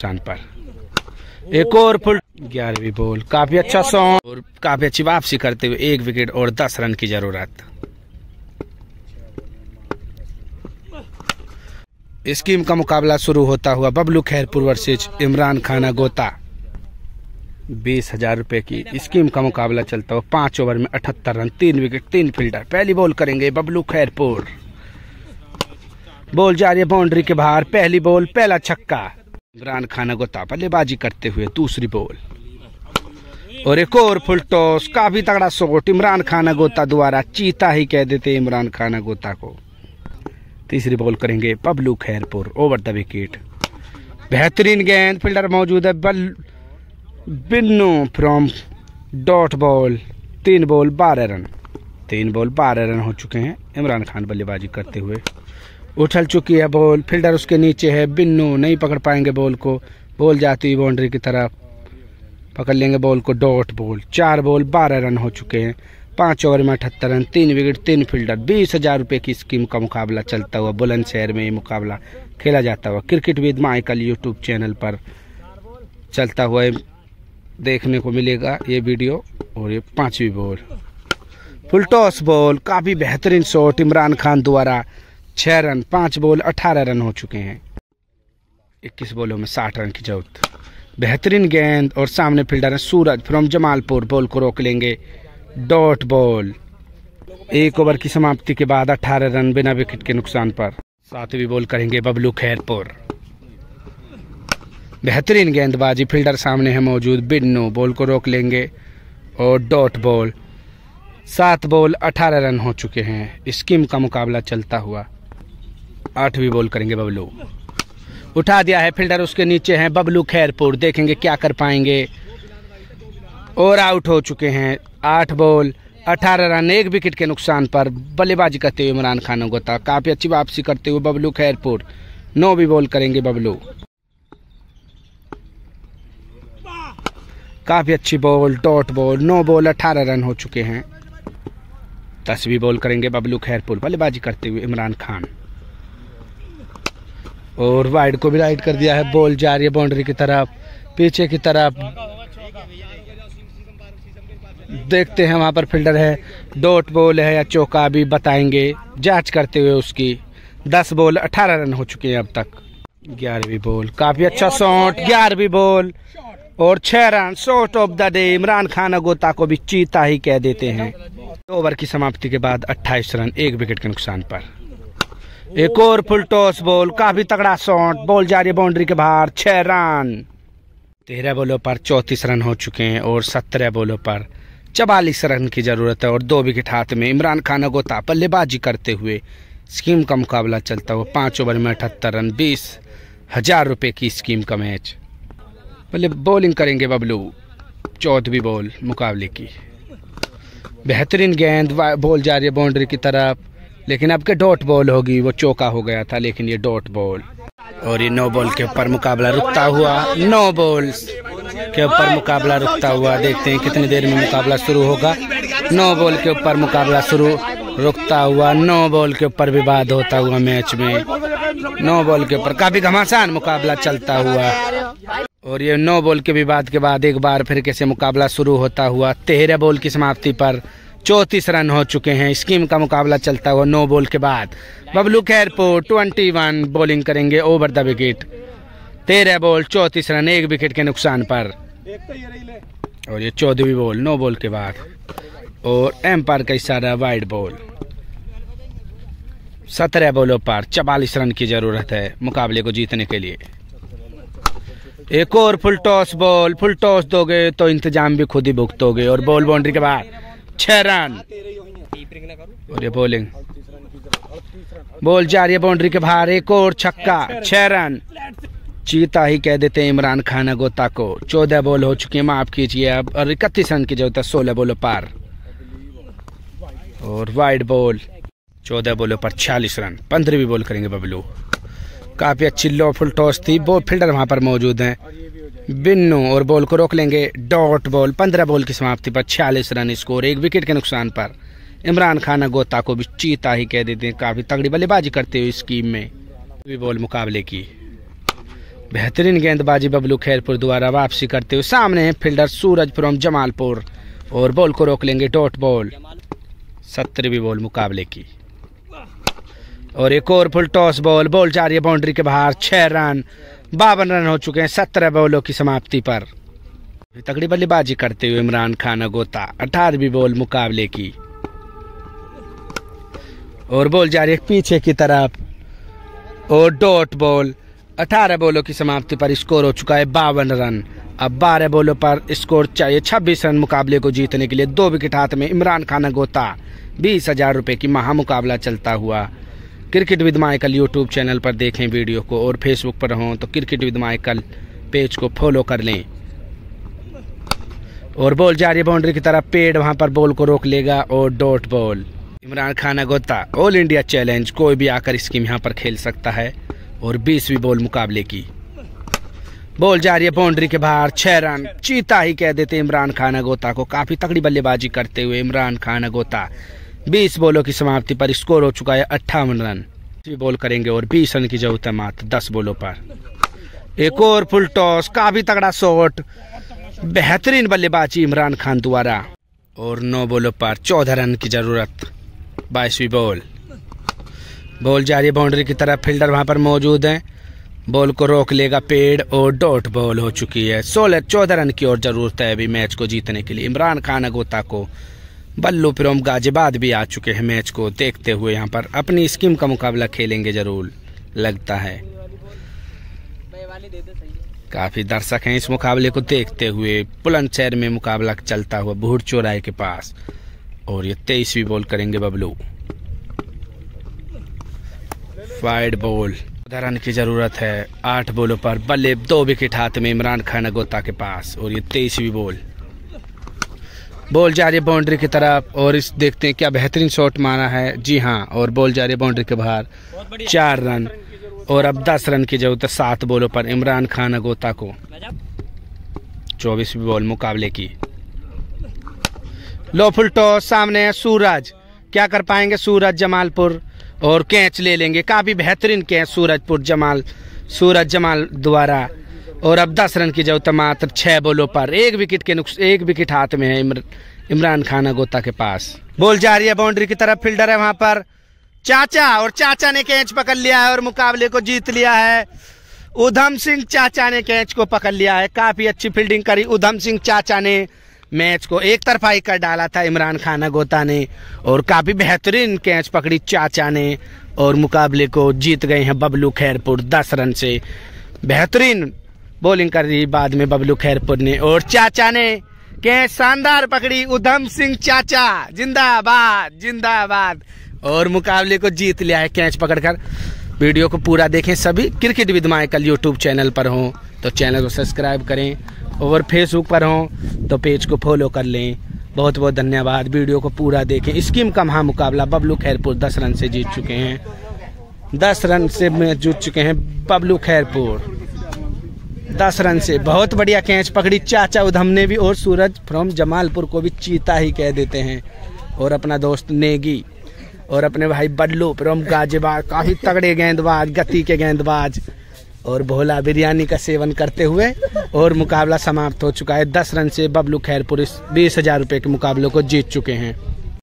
चांद पर एक और फुल 11वीं बॉल, काफी अच्छा शॉट और काफी अच्छी वापसी करते हुए 1 विकेट और 10 रन की जरूरत। इस गेम का मुकाबला शुरू होता हुआ बबलू खैरपुर वर्सेज इमरान खान गोता। 20,000 रुपए की स्कीम का मुकाबला चलता हुआ 5 ओवर में 78 रन, 3 विकेट, 3 फील्डर। पहली बॉल करेंगे बबलू खैरपुर, बॉल जा रही है बाउंड्री के बाहर। पहली बॉल, पहला छक्का। इमरान खान गोता बल्लेबाजी करते हुए दूसरी बॉल और एक और फुल टॉस, काफी तगड़ा शॉट। इमरान खान गोता द्वारा चीता ही कह देते इमरान खान गोता को। तीसरी बॉल करेंगे Bablu Khairpur, over the wicket. बेहतरीन गेंद, फील्डर मौजूद है Binnu from dot ball. 3 ball 12 run, 3 ball 12 run हो चुके हैं। इमरान खान बल्लेबाजी करते हुए, उछल चुकी है बॉल, फील्डर उसके नीचे है। बिन्नू नहीं पकड़ पाएंगे बॉल को, बॉल जाती हुई बाउंड्री की तरफ, पकड़ लेंगे बॉल को डॉट बॉल। 4 बॉल 12 रन हो चुके हैं। 5 ओवर में 78 रन, 3 विकेट, 3 फील्डर। 20,000 रुपये की स्कीम का मुकाबला चलता हुआ बुलंदशहर में ये मुकाबला खेला जाता हुआ cricket with Michael YouTube channel पर चलता हुआ देखने को मिलेगा ये वीडियो। और ये 5वीं बॉल, फुल टॉस बॉल, काफ़ी बेहतरीन शॉट इमरान खान द्वारा, 6 रन। 5 बॉल 18 रन हो चुके हैं। 21 बॉलों में 60 रन की जरूरत। बेहतरीन गेंद और सामने फील्डर है सूरज फ्रॉम जमालपुर, बॉल को रोक लेंगे डॉट बॉल। 1 ओवर की समाप्ति के बाद 18 रन बिना विकेट के नुकसान पर। 7वीं बॉल करेंगे बबलू खैरपुर, बेहतरीन गेंदबाजी, फील्डर सामने है मौजूद बिन्नू, बॉल को रोक लेंगे और डॉट बॉल। 7 बॉल 18 रन हो चुके हैं। स्कीम का मुकाबला चलता हुआ 8वीं बॉल करेंगे बबलू, उठा दिया है, फील्डर उसके नीचे हैं बबलू खैरपुर, देखेंगे क्या कर पाएंगे। और आउट हो चुके हैं। 8 बॉल 18 रन, 1 विकेट के नुकसान पर बल्लेबाजी करते हुए इमरान खान गोता। काफ़ी अच्छी वापसी करते हुए बबलू खैरपुर। 9वीं बॉल करेंगे बबलू, काफ़ी अच्छी ball dot ball. 9 ball 18 run हो चुके हैं। 10वीं बॉल करेंगे बबलू खैरपुर, बल्लेबाजी करते हुए इमरान खान, और वाइड को भी राइट कर दिया है, बॉल जा रही है बाउंड्री की तरफ, पीछे की तरफ, देखते हैं वहाँ पर फील्डर है, डॉट बॉल है या चौका, भी बताएंगे जांच करते हुए उसकी। 10 बॉल 18 रन हो चुके हैं अब तक। 11वीं बॉल, काफ़ी अच्छा शॉट, 11वीं बॉल और 6 run, shot of the day. Imran Khan Gota को भी चीता ही कह देते हैं। 2 ओवर की समाप्ति के बाद 28 रन, 1 विकेट के नुकसान पर। एक और फुल टॉस बॉल, काफी तगड़ा शॉट, बॉल जा रही है बाउंड्री के बाहर। 6 रन। 13 बॉलों पर 34 रन हो चुके हैं और 17 बॉलों पर 44 रन की जरूरत है और 2 विकेट हाथ में। इमरान खान गोता बल्लेबाजी करते हुए, स्कीम का मुकाबला चलता हुआ 5 ओवर में 78 रन, 20,000 रुपये की स्कीम का मैच। पहले बॉलिंग करेंगे बबलू, 14वीं बॉल मुकाबले की, बेहतरीन गेंद, बॉल जा रही है बाउंड्री की तरफ, लेकिन अब के डॉट बॉल होगी, वो चौका हो गया था लेकिन ये डॉट बॉल। और ये 9 बॉल के ऊपर मुकाबला रुकता हुआ, 9 बॉल के ऊपर मुकाबला रुकता हुआ, देखते हैं कितनी देर में मुकाबला शुरू होगा। 9 बॉल के ऊपर मुकाबला शुरू रुकता हुआ, 9 बॉल के ऊपर विवाद होता हुआ मैच में, 9 बॉल के ऊपर काफी घमासान मुकाबला चलता हुआ। और ये 9 बॉल के विवाद के बाद एक बार फिर कैसे मुकाबला शुरू होता हुआ। 13 बॉल की समाप्ति पर 34 रन हो चुके हैं। स्कीम का मुकाबला चलता हुआ 9 बॉल के बाद। बबलू खैरपुर 21 बॉलिंग करेंगे, over the wicket. 13 ball 34 run, 1 wicket के नुकसान पर। और ये 14वीं बॉल 9 बॉल के बाद और एम्पायर का इशारा वाइड बॉल। 17 बॉलों पर 44 रन की जरूरत है मुकाबले को जीतने के लिए। एक और full toss ball, full toss दोगे तो इंतजाम भी खुद ही भुगतोगे और बॉल बाउंड्री के बाहर। 6 रन। और ये बॉलिंग, बॉल जा रही है बाउंड्री के बाहर, एक और छक्का। 6 रन, चीता ही कह देते हैं इमरान खान गोता को। 14 बॉल हो चुकी है, माफ कीजिए अब, और 31 रन की जरूरत है। 16 बॉलों पर और वाइड बॉल। 14 बॉलों पर 46 रन। 15वीं बॉल करेंगे बबलू, काफ़ी अच्छी लॉफुल टॉस थी, बॉल फील्डर वहाँ पर मौजूद हैं बिन्नू, और बॉल को रोक लेंगे डॉट बॉल। 15 बॉल की समाप्ति पर 46 रन स्कोर, 1 विकेट के नुकसान पर। इमरान खान गोता को भी चीता ही कह देते हैं, काफ़ी तगड़ी बल्लेबाजी करते हुए स्कीम में। 20वीं बॉल मुकाबले की, बेहतरीन गेंदबाजी बबलू खैरपुर द्वारा वापसी करते हुए। सामने है फील्डर सूरज फ्रॉम जमालपुर और बॉल को रोक लेंगे डॉट बॉल। 17वीं बॉल मुकाबले की और एक और फुल टॉस बॉल। बॉल जा रही है बाउंड्री के बाहर। 6 रन 52 रन हो चुके हैं 17 बॉलों की समाप्ति पर। तगड़ी बल्लेबाजी करते हुए इमरान खान गोता। 18वीं बॉल मुकाबले की और बॉल जा रही है पीछे की तरफ और डॉट बॉल। 18 बॉलों की समाप्ति पर स्कोर हो चुका है 52 रन। अब 12 बॉलों पर स्कोर चाहिए 26 रन मुकाबले को जीतने के लिए। 2 विकेट हाथ में इमरान खान गोता। 20,000 रुपये की महा मुकाबला चलता हुआ। Cricket with Michael YouTube channel पर देखें वीडियो को और फेसबुक पर हों तो क्रिकेट विद माइकल पेज को फॉलो कर लें। और बॉल जा रही है बाउंड्री की तरफ। पेड़ वहां पर बॉल को रोक लेगा और डॉट बॉल। इमरान खान गोता ऑल इंडिया चैलेंज, कोई भी आकर स्कीम यहाँ पर खेल सकता है। और 20वीं बॉल मुकाबले की। बॉल जा रही है बाउंड्री के बाहर। 6 रन चीता ही कह देते इमरान खान गोता को। काफी तगड़ी बल्लेबाजी करते हुए इमरान खान गोता। 20 बॉलों की समाप्ति पर स्कोर हो चुका है 58 रन। बॉल करेंगे और 20 रन की जरूरत है मात्र 10 बॉलों पर। एक और फुल टॉस, काफी तगड़ा शॉट, बेहतरीन बल्लेबाजी इमरान खान द्वारा। और 9 बॉलों पर 14 रन की जरूरत। 22वीं बॉल। बॉल जा रही है बाउंड्री की तरफ। फील्डर वहां पर मौजूद हैं। बॉल को रोक लेगा पेड़ और डॉट बॉल हो चुकी है। 14 रन की और जरूरत है अभी मैच को जीतने के लिए। इमरान खान गोता को बल्लू फ्रॉम गाजियाबाद भी आ चुके हैं मैच को देखते हुए। यहाँ पर अपनी स्कीम का मुकाबला खेलेंगे जरूर लगता है। काफी दर्शक हैं इस मुकाबले को देखते हुए। बुलंदशहर में मुकाबला चलता हुआ भूढ़ चौराहे के पास। और ये 23वीं बॉल करेंगे बबलू। वाइड बॉल, 14 रन की जरूरत है 8 बॉलों पर। बल्ले 2 विकेट हाथ में इमरान खान गोता के पास। और ये 23वीं बॉल। बॉल जा रही है बाउंड्री की तरफ और इस देखते हैं क्या बेहतरीन शॉट मारा है। जी हाँ, और बॉल जा रही है बाउंड्री के बाहर। 4 रन और अब 10 रन की जरूरत है 7 बॉलों पर इमरान खान गोता को। 24वीं बॉल मुकाबले की। Low full toss. सामने है सूरज, क्या कर पाएंगे सूरज जमालपुर? और कैच ले लेंगे। काफ़ी बेहतरीन कैच सूरज जमाल द्वारा। और अब 10 रन की जरूरत मात्र 6 बॉलों पर। 1 विकेट हाथ में है इमरान खान गोता के पास। बॉल जा रही है बाउंड्री की तरफ। फील्डर है वहां पर चाचा, और चाचा ने कैच पकड़ लिया है और मुकाबले को जीत लिया है। उधम सिंह चाचा ने कैच को पकड़ लिया है। काफी अच्छी फील्डिंग करी उधम सिंह चाचा ने। मैच को एक तरफा ही कर डाला था इमरान खान गोता ने। और काफी बेहतरीन कैच पकड़ी चाचा ने और मुकाबले को जीत गए हैं बबलू खैरपुर 10 रन से। बेहतरीन बॉलिंग कर रही बाद में बबलू खैरपुर ने। और चाचा ने कैच शानदार पकड़ी। उधम सिंह चाचा जिंदाबाद जिंदाबाद। और मुकाबले को जीत लिया है कैच पकड़कर। वीडियो को पूरा देखें सभी। Cricket with Michael YouTube channel पर हों तो चैनल को सब्सक्राइब करें और फेसबुक पर हों तो पेज को फॉलो कर लें। बहुत बहुत धन्यवाद। वीडियो को पूरा देखें। स्कीम का महा मुकाबला बबलू खैरपुर 10 रन से जीत चुके हैं। 10 रन से मैच जीत चुके हैं बबलू खैरपुर 10 रन से। बहुत बढ़िया कैच पकड़ी चाचा उधम ने भी। और सूरज फ्रॉम जमालपुर को भी चीता ही कह देते हैं। और अपना दोस्त नेगी और अपने भाई बल्लू फ्रॉम गाजियाबाद। काफ़ी तगड़े गेंदबाज, गति के गेंदबाज। और भोला बिरयानी का सेवन करते हुए और मुकाबला समाप्त हो चुका है। 10 रन से बबलू खैरपुर 20,000 रुपये के मुकाबले को जीत चुके हैं।